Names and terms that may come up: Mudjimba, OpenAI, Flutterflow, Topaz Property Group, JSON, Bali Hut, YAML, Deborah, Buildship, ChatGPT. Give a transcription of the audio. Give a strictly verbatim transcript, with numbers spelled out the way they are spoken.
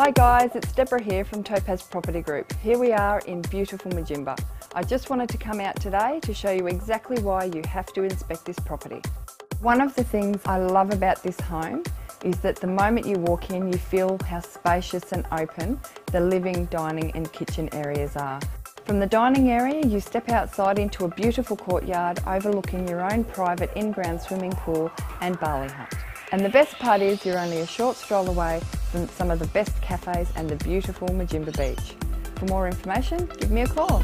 Hi guys, it's Deborah here from Topaz Property Group. Here we are in beautiful Mudjimba. I just wanted to come out today to show you exactly why you have to inspect this property. One of the things I love about this home is that the moment you walk in, you feel how spacious and open the living, dining and kitchen areas are. From the dining area, you step outside into a beautiful courtyard overlooking your own private in-ground swimming pool and Bali Hut. And the best part is you're only a short stroll away from some of the best cafes and the beautiful Mudjimba beach. For more information, give me a call.